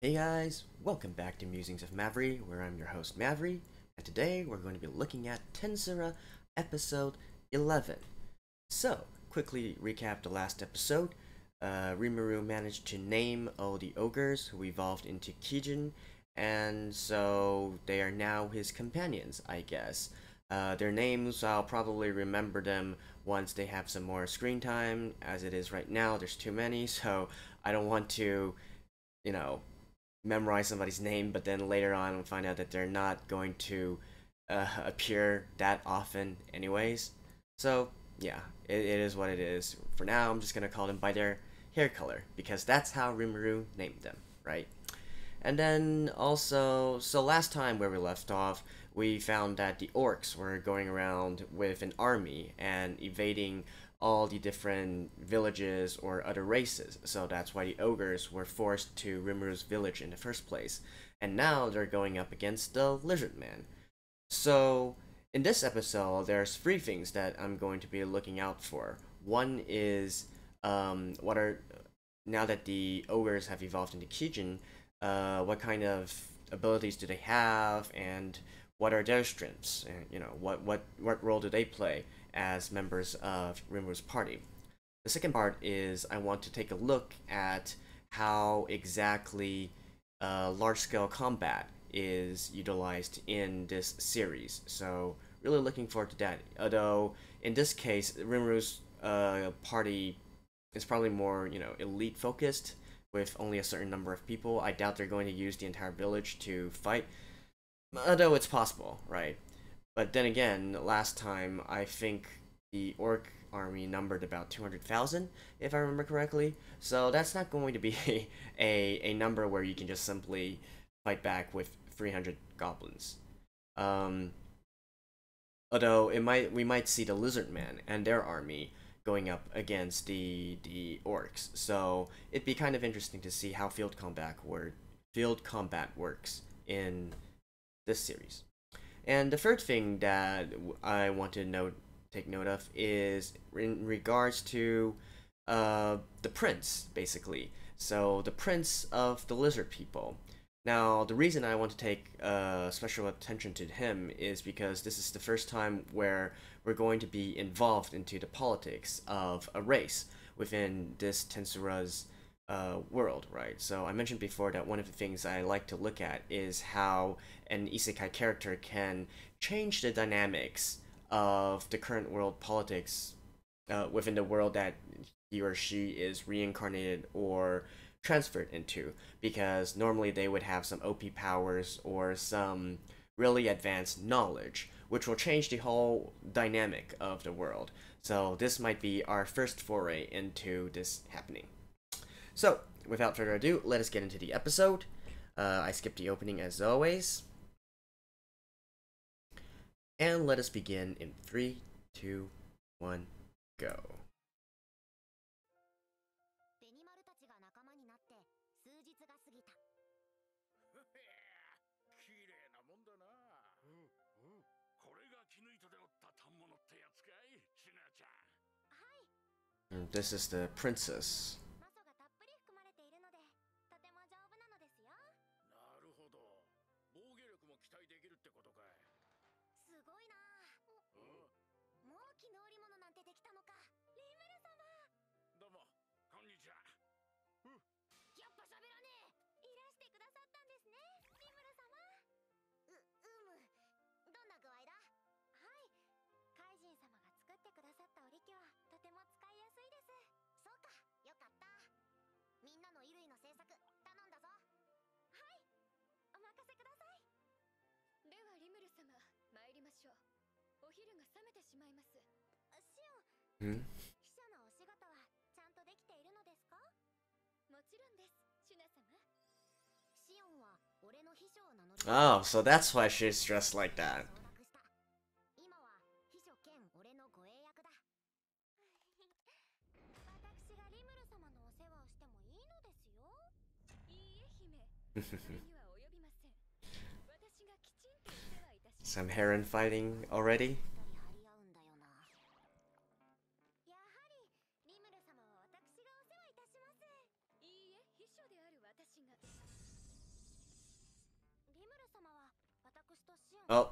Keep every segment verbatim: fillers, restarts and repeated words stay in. Hey guys, welcome back to Musings of MavRi, where I'm your host MavRi, and today we're going to be looking at Tensei episode eleven. So, quickly recap the last episode. Uh, Rimuru managed to name all the ogres who evolved into Kijin, and so they are now his companions, I guess. Uh, their names, I'll probably remember them once they have some more screen time. As it is right now, there's too many, so I don't want to, you know, memorize somebody's name, but then later on we'll find out that they're not going to uh, appear that often anyways. So yeah, it, it is what it is. For now, I'm just going to call them by their hair color, because that's how Rimuru named them, right? And then also, so last time where we left off, we found that the orcs were going around with an army and evading all the different villages or other races, so that's why the ogres were forced to Rimuru's village in the first place, and now they're going up against the lizard man. So in this episode, there's three things that I'm going to be looking out for. One is um what are, now that the ogres have evolved into Kijin, uh what kind of abilities do they have, and what are their strengths, and you know, what what what role do they play as members of Rimuru's party. The second part is I want to take a look at how exactly uh, large-scale combat is utilized in this series. So really looking forward to that. Although in this case, Rimuru's uh, party is probably more, you know, elite focused with only a certain number of people. I doubt they're going to use the entire village to fight, although it's possible, right? But then again, last time, I think the orc army numbered about two hundred thousand, if I remember correctly. So that's not going to be a, a, a number where you can just simply fight back with three hundred goblins. Um, although it might, we might see the lizard man and their army going up against the, the orcs. So it'd be kind of interesting to see how field combat, word, field combat works in this series. And the third thing that I want to note, take note of, is in regards to uh, the prince, basically. So the prince of the lizard people. Now, the reason I want to take uh, special attention to him is because this is the first time where we're going to be involved into the politics of a race within this Tensei's Uh, world, right? So I mentioned before that one of the things I like to look at is how an Isekai character can change the dynamics of the current world politics uh, within the world that he or she is reincarnated or transferred into, because normally they would have some O P powers or some really advanced knowledge, which will change the whole dynamic of the world. So this might be our first foray into this happening. So, without further ado, let us get into the episode. Uh, I skipped the opening as always. And let us begin in three, two, one, go. And this is the princess. Hmm? Oh, so that's why she's dressed like that. Some heron fighting already? Oh.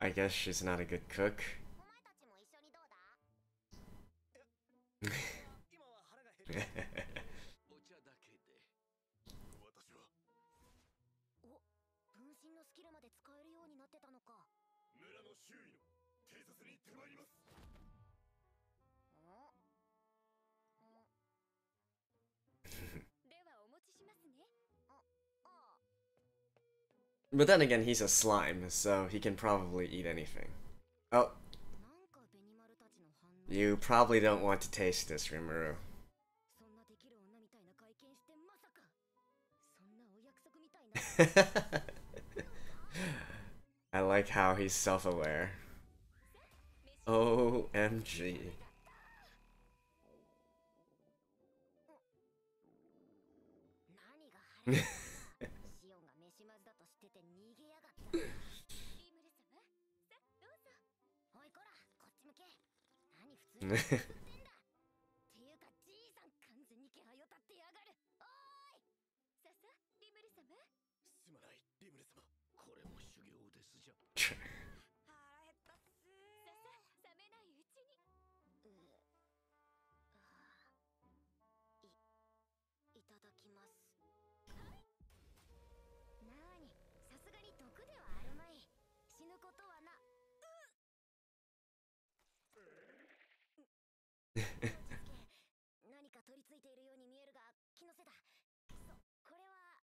I guess she's not a good cook. But then again, he's a slime, so he can probably eat anything. Oh. You probably don't want to taste this, Rimuru. I like how he's self-aware. O M G.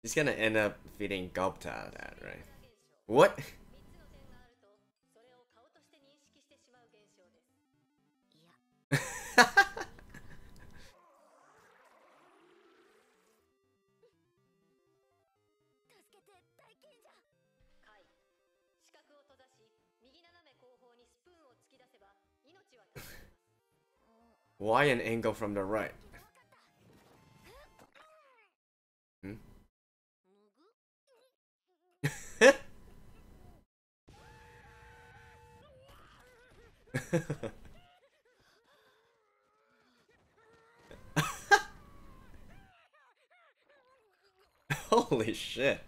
He's gonna end up feeding Gobta out of that, right? What? Why an angle from the right? Hmm? Holy shit.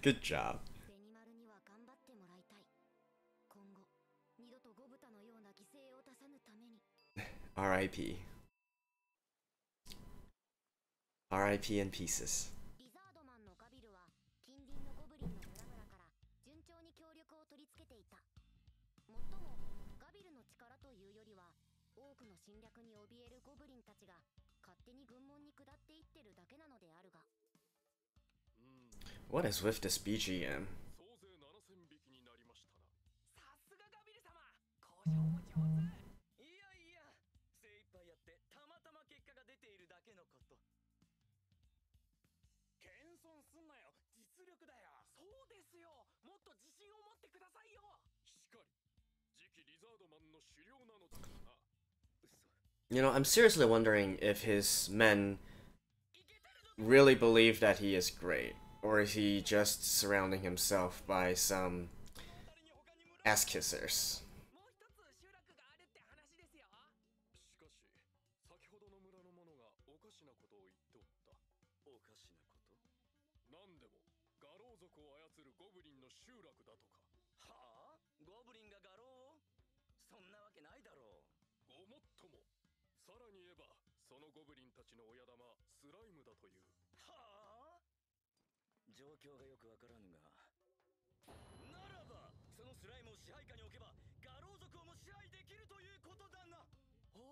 Good job. R I P. R I P in pieces. What is with this B G M? You know, I'm seriously wondering if his men really believe that he is great. Or is he just surrounding himself by some ass-kissers? 状況がよくわからんが。ならば、そのスライムを支配下に置けば、ガロウ族をも支配できるということだな。お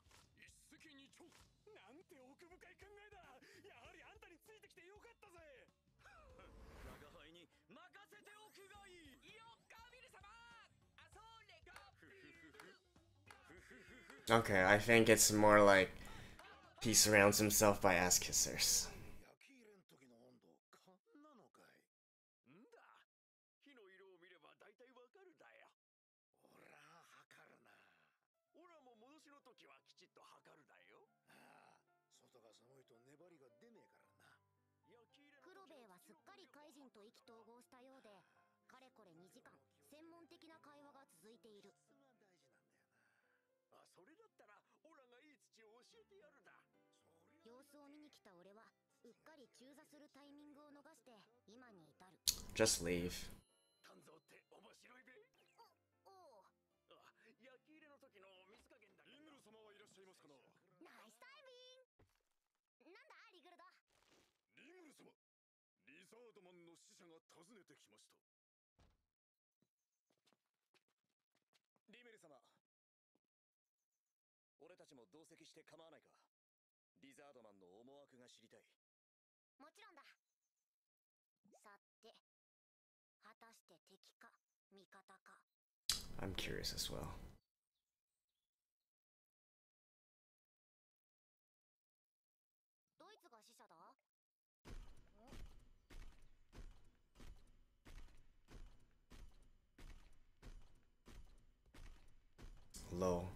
お、一石二鳥。なんて奥深い考えだ。やはりあんたについてきてよかったぜ。我が輩に任せておくがいい。よっかみる様。あそれが。Okay, I think it's more like he surrounds himself by ass kissers. Just leave. Nice timing. Nanda Riguru da? Rimuru-sama, Lizard-man no shisha ga tazunete kimashita. Rimuru-sama, ore tachi mo douseki shite kamawanai ka? Lizard-man no omowaku ga shiritai. Mochiron da. Satte, hatashite teki ka, mikata ka? I'm curious as well. Low.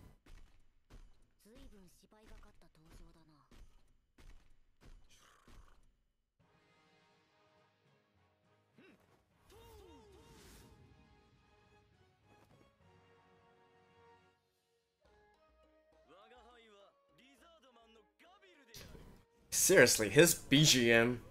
Seriously, his B G M.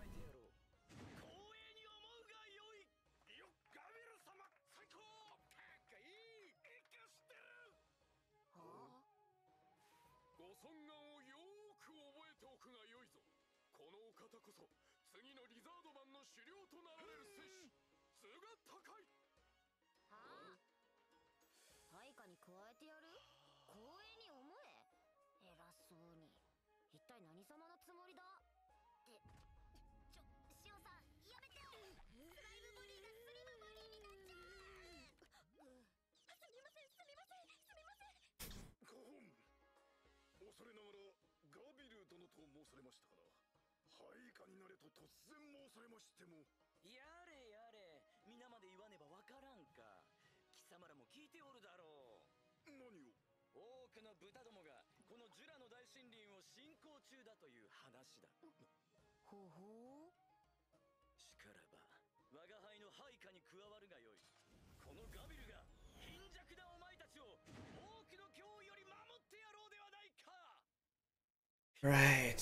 Right.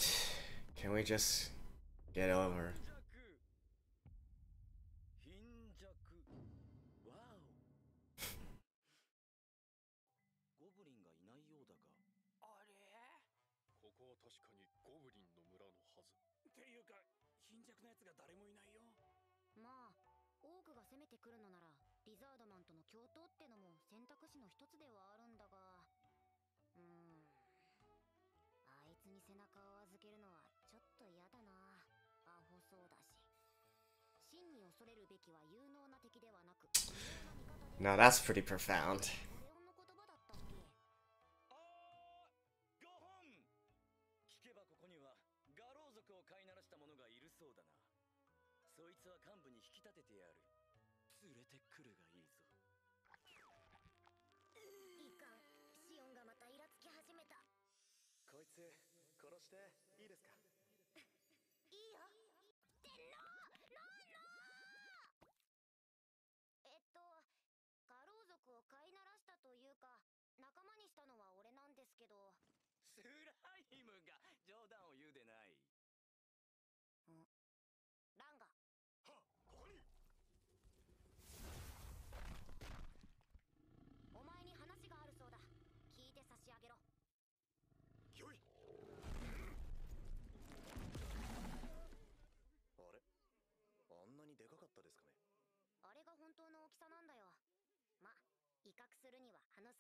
Can we just get over? Now that's pretty profound.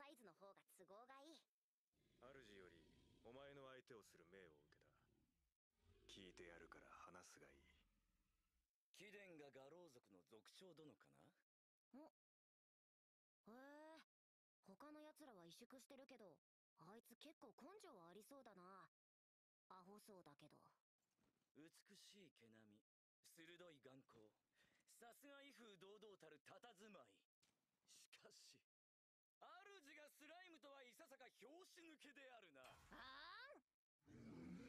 サイズの方が都合がいい。主よりお前の相手をする命を受けた。聞いてやるから話すがいい。貴殿がガロウ族の族長殿かな？お。へえ。他の奴らは萎縮してるけど、あいつ結構根性はありそうだな。アホそうだけど。美しい毛並み、鋭い眼光、さすが威風堂々たる佇まい。しかし、主がスライムとはいささか拍子抜けであるな。あーん。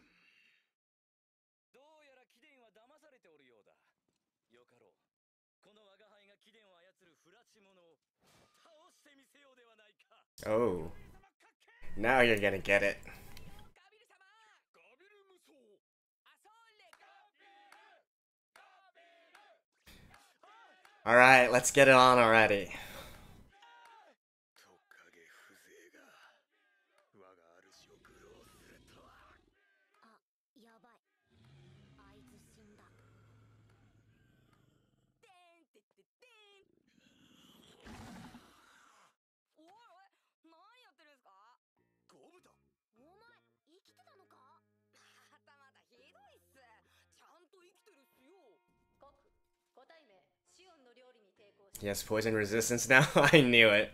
どうやら貴殿は騙されておるようだ。よかろう。この我が輩が貴殿を操るフラチモノを倒してみせようではないか。Oh. Now you're gonna get it. All right, let's get it on already. Yes, poison resistance now? I knew it.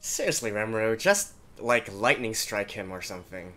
Seriously, Rimuru, just like lightning strike him or something.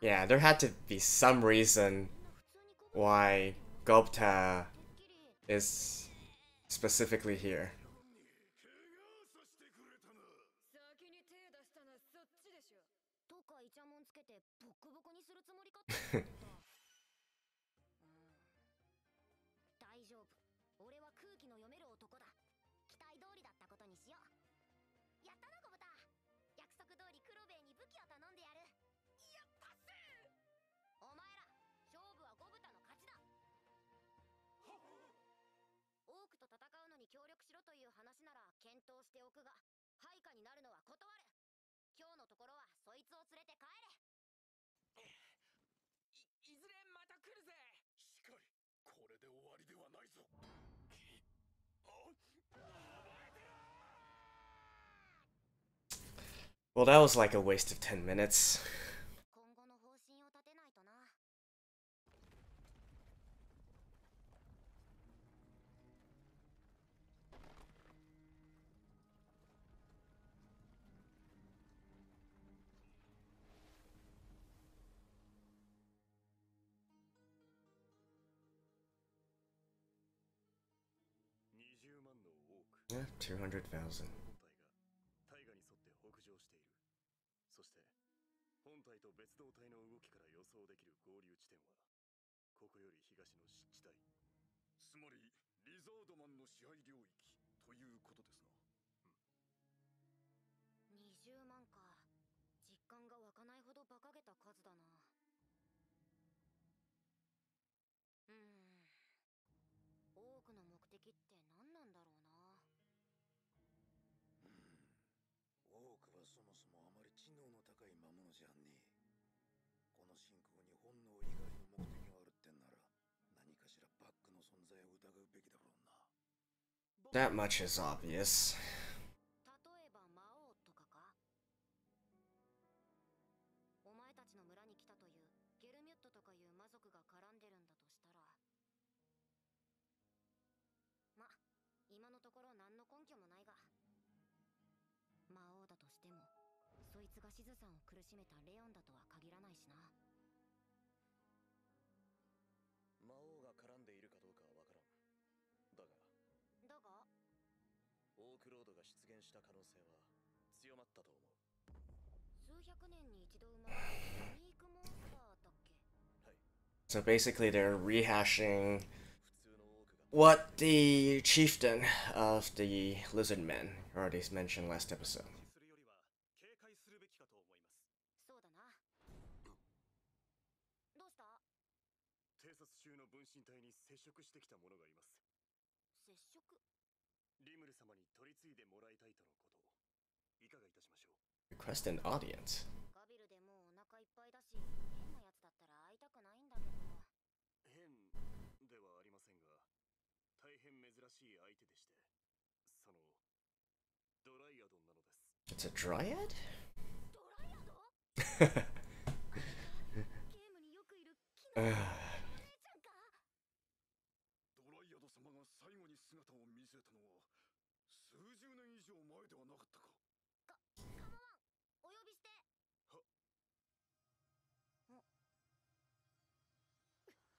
Damn. Yeah, there had to be some reason why Gobta is specifically here. Well, that was like a waste of ten minutes. Yeah, two hundred thousand. That much is obvious. So basically they're rehashing what the chieftain of the lizard men already mentioned last episode. Request an audience. It's a dryad? uh.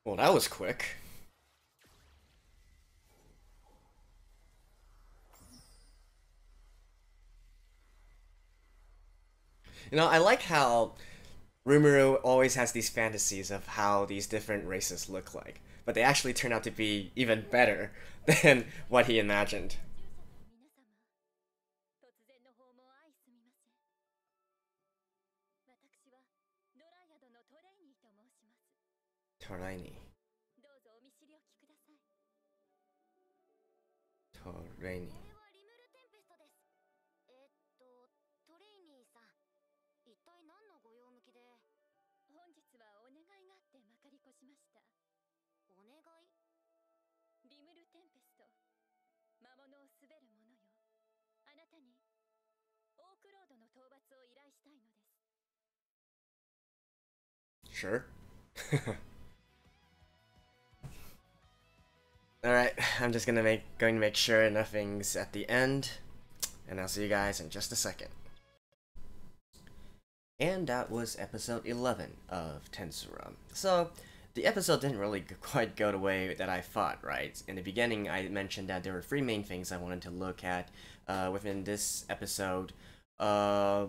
Well, that was quick. You know, I like how Rimuru always has these fantasies of how these different races look like, but they actually turn out to be even better than what he imagined. Torani. Torani. Sure. Alright, I'm just gonna make going to make sure nothing's at the end, and I'll see you guys in just a second. And that was episode eleven of Tensura. So the episode didn't really quite go the way that I thought, right? In the beginning, I mentioned that there were three main things I wanted to look at uh, within this episode uh,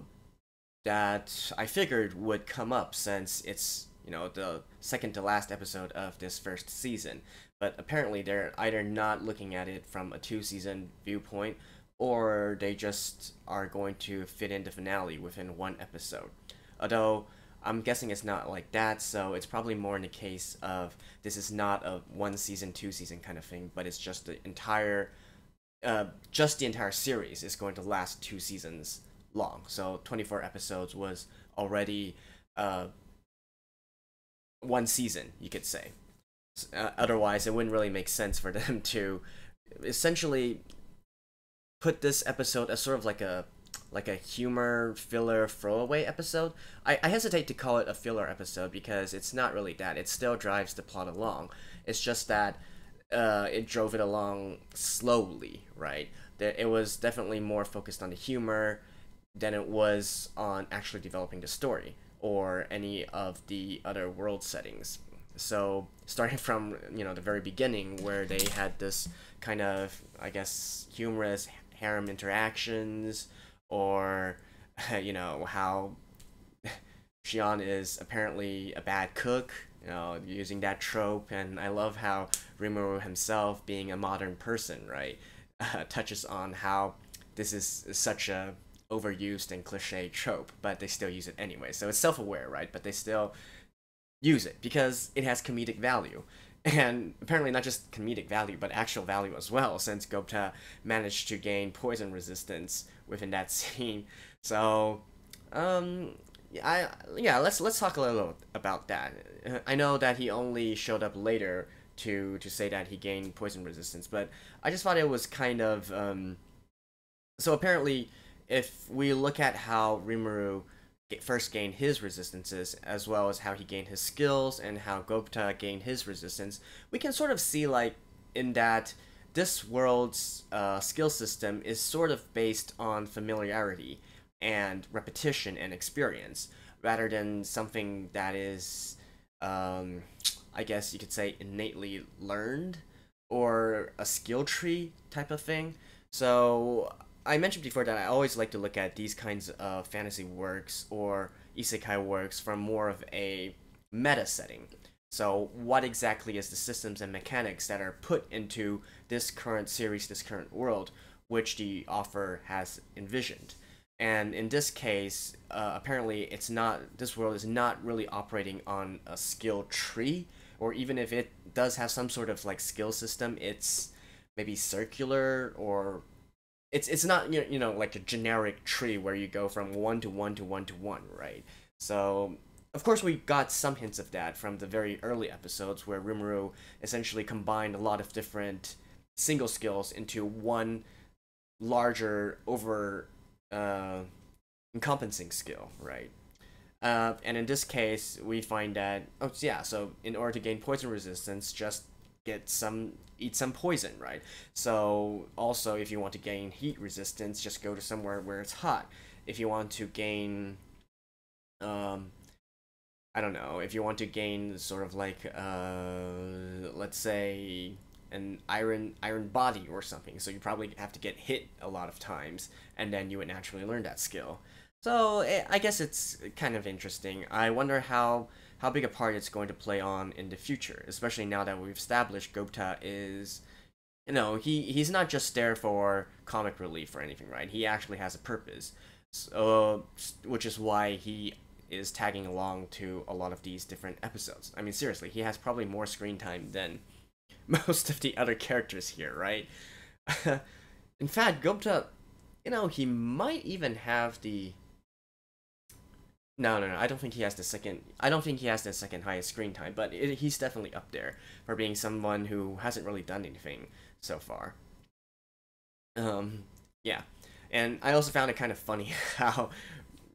that I figured would come up since it's, you know, the second to last episode of this first season. But apparently they're either not looking at it from a two-season viewpoint, or they just are going to fit in the finale within one episode. Although I'm guessing it's not like that, so it's probably more in the case of this is not a one season, two season kind of thing, but it's just the entire, uh, just the entire series is going to last two seasons long. So twenty-four episodes was already uh, one season, you could say. Uh, otherwise, it wouldn't really make sense for them to essentially put this episode as sort of like a like a humor filler throwaway episode. I, I hesitate to call it a filler episode because it's not really that. It still drives the plot along. It's just that uh, it drove it along slowly, right? That it was definitely more focused on the humor than it was on actually developing the story or any of the other world settings. So starting from, you know, the very beginning where they had this kind of, I guess, humorous harem interactions, or, you know, how Shion is apparently a bad cook, you know, using that trope. And I love how Rimuru himself, being a modern person, right, uh, touches on how this is such a overused and cliche trope, but they still use it anyway. So it's self-aware, right, but they still use it because it has comedic value. And apparently not just comedic value, but actual value as well, since Gobta managed to gain poison resistance within that scene. So, um, I yeah, let's let's talk a little about that. I know that he only showed up later to to say that he gained poison resistance, but I just thought it was kind of um. So apparently, if we look at how Rimuru first gained his resistances, as well as how he gained his skills and how Gobta gained his resistance, we can sort of see, like, in that this world's uh, skill system is sort of based on familiarity and repetition and experience, rather than something that is, um, I guess you could say, innately learned, or a skill tree type of thing. So I mentioned before that I always like to look at these kinds of fantasy works or isekai works from more of a meta setting. So what exactly is the systems and mechanics that are put into this current series, this current world, which the author has envisioned? And in this case, uh, apparently it's not, this world is not really operating on a skill tree, or even if it does have some sort of like skill system, it's maybe circular, or It's, it's not, you know, like a generic tree where you go from one to one to one to one, right? So, of course, we got some hints of that from the very early episodes where Rimuru essentially combined a lot of different single skills into one larger, over, uh, encompassing skill, right? Uh, and in this case, we find that, oh, yeah, so in order to gain poison resistance, just get some, eat some poison, right? So also, if you want to gain heat resistance, just go to somewhere where it's hot. If you want to gain, um, I don't know, if you want to gain sort of like, uh, let's say an iron, iron body or something, so you probably have to get hit a lot of times, and then you would naturally learn that skill. So I guess it's kind of interesting. I wonder how how big a part it's going to play on in the future, especially now that we've established Gobta is, you know, he, he's not just there for comic relief or anything, right? He actually has a purpose, so, which is why he is tagging along to a lot of these different episodes. I mean, seriously, he has probably more screen time than most of the other characters here, right? In fact, Gobta, you know, he might even have the... No, no, no. I don't think he has the second. I don't think he has the second highest screen time, but it, he's definitely up there for being someone who hasn't really done anything so far. Um, yeah, and I also found it kind of funny how,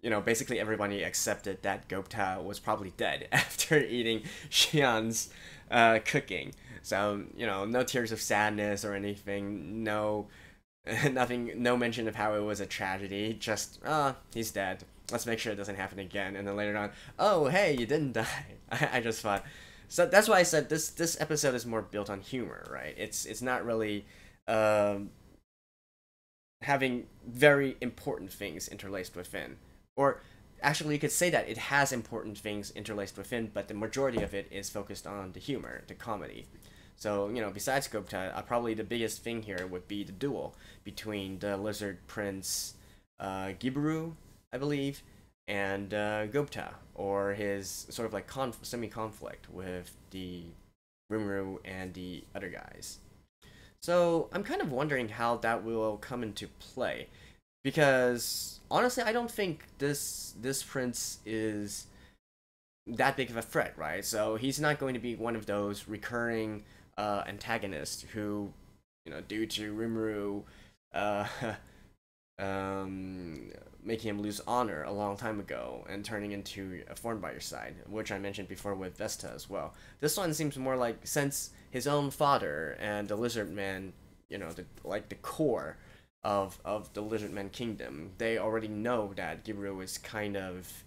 you know, basically everybody accepted that Gobta was probably dead after eating Shion's uh, cooking. So, you know, no tears of sadness or anything. No, nothing. No mention of how it was a tragedy. Just ah, uh, he's dead. Let's make sure it doesn't happen again. And then later on, oh, hey, you didn't die. I, I just thought. So that's why I said this this episode is more built on humor, right? It's it's not really um, having very important things interlaced within. Or actually, you could say that it has important things interlaced within, but the majority of it is focused on the humor, the comedy. So, you know, besides Gobta, uh, probably the biggest thing here would be the duel between the Lizard Prince uh, Giburu, I believe, and uh, Gobta, or his sort of like conf semi-conflict with the Rimuru and the other guys. So I'm kind of wondering how that will come into play, because honestly, I don't think this this prince is that big of a threat, right? So he's not going to be one of those recurring uh, antagonists who, you know, due to Rimuru, uh, um, making him lose honor a long time ago and turning into a thorn by your side, which I mentioned before with Vesta as well. This one seems more like, since his own father and the lizard man, you know, the, like the core of, of the lizard man kingdom, they already know that Giburu is kind of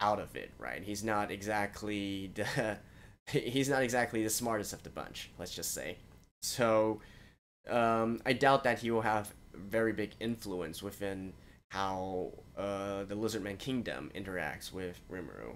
out of it, right? He's not exactly the, he's not exactly the smartest of the bunch, let's just say. So um, I doubt that he will have very big influence within how uh, the Lizardman Kingdom interacts with Rimuru.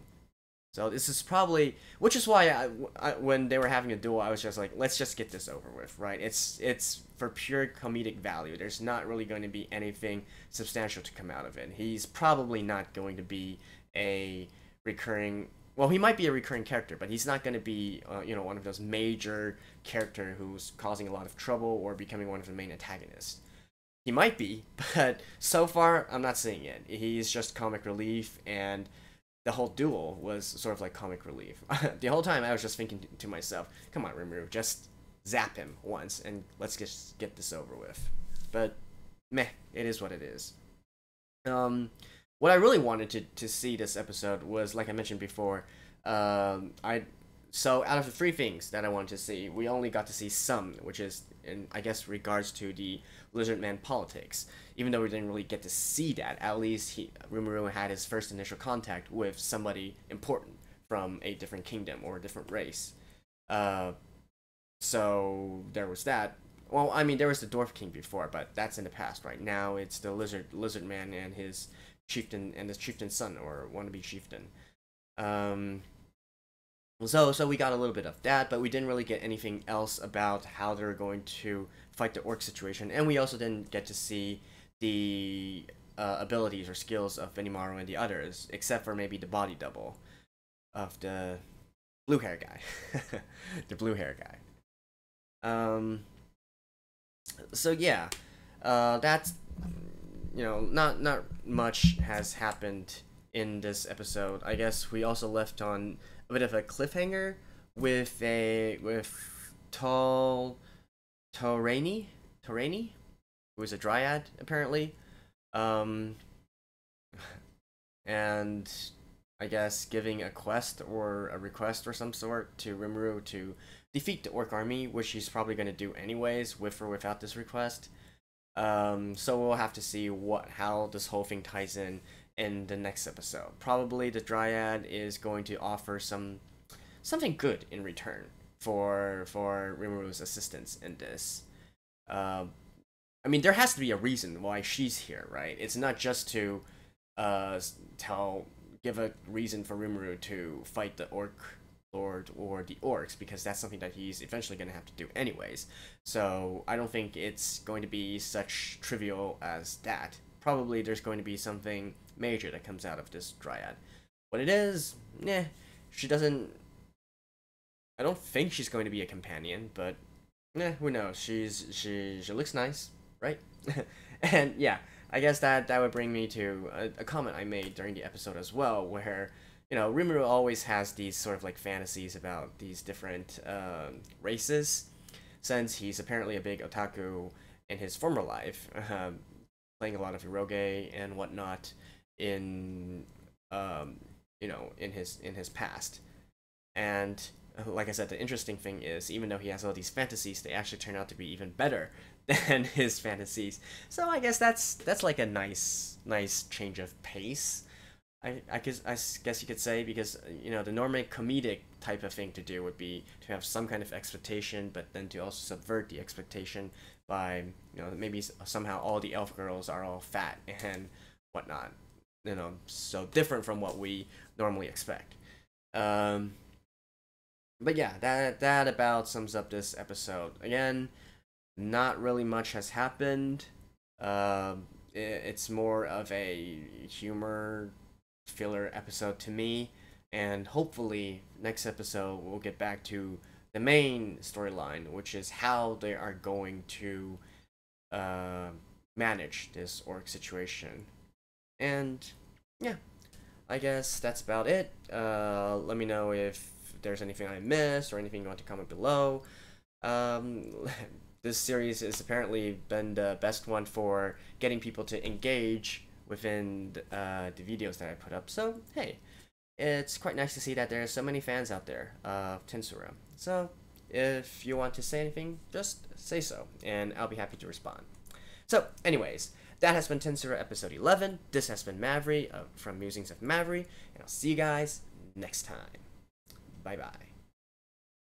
So this is probably, which is why I, I, when they were having a duel, I was just like, let's just get this over with, right? It's it's for pure comedic value. There's not really going to be anything substantial to come out of it. He's probably not going to be a recurring, well, he might be a recurring character, but he's not going to be, uh, you know, one of those major character who's causing a lot of trouble or becoming one of the main antagonists. He might be, but so far, I'm not seeing it. He's just comic relief, and the whole duel was sort of like comic relief. The whole time, I was just thinking to myself, come on, Rimuru, just zap him once, and let's just get this over with. But, meh, it is what it is. Um, what I really wanted to, to see this episode was, like I mentioned before, um, I... So, out of the three things that I wanted to see, we only got to see some, which is, in, I guess, regards to the Lizardman politics. Even though we didn't really get to see that, at least he, Rimuru had his first initial contact with somebody important from a different kingdom or a different race. Uh, so, there was that. Well, I mean, there was the Dwarf King before, but that's in the past, right? Now, it's the lizard Lizardman and his chieftain, and his chieftain's son, or wannabe chieftain. Um... So, so we got a little bit of that, but we didn't really get anything else about how they're going to fight the orc situation, and we also didn't get to see the uh, abilities or skills of Benimaro and the others, except for maybe the body double of the blue hair guy, the blue hair guy. Um. So yeah, uh, that's, you know, not not much has happened in this episode. I guess we also left on a bit of a cliffhanger with a with tall Torani, Torani, who is a dryad apparently, um, and I guess giving a quest or a request or some sort to Rimuru to defeat the orc army, which he's probably going to do anyways, with or without this request. Um, so we'll have to see what how this whole thing ties in in the next episode. Probably the dryad is going to offer some something good in return for for Rimuru's assistance in this. Uh, I mean, there has to be a reason why she's here, right? It's not just to uh, tell give a reason for Rimuru to fight the orc lord or the orcs, because that's something that he's eventually going to have to do anyways. So I don't think it's going to be such trivial as that. Probably there's going to be something major that comes out of this dryad. What it is, nah, she doesn't, I don't think she's going to be a companion, but nah, who knows, she's, she, she looks nice, right? And yeah, I guess that, that would bring me to a, a comment I made during the episode as well, where, you know, Rimuru always has these sort of like fantasies about these different um, races, since he's apparently a big otaku in his former life, um, playing a lot of eroge and whatnot, in um you know in his in his past. And like I said, the interesting thing is, even though he has all these fantasies, they actually turn out to be even better than his fantasies. So I guess that's that's like a nice nice change of pace, I I guess I guess you could say, because, you know, the normal comedic type of thing to do would be to have some kind of expectation, but then to also subvert the expectation by, you know, maybe somehow all the elf girls are all fat and whatnot, you know, so different from what we normally expect. Um, but yeah, that that about sums up this episode. Again, not really much has happened. Uh, it, it's more of a humor filler episode to me, and hopefully next episode we'll get back to the main storyline, which is how they are going to uh, manage this orc situation. And yeah, I guess that's about it. Uh, let me know if there's anything I missed or anything you want to comment below. Um, this series has apparently been the best one for getting people to engage within the, uh, the videos that I put up. So, hey, it's quite nice to see that there are so many fans out there of Tensura. So, if you want to say anything, just say so, and I'll be happy to respond. So, anyways, that has been Tensura episode eleven. This has been MavRi uh, from Musings of MavRi, and I'll see you guys next time. Bye-bye.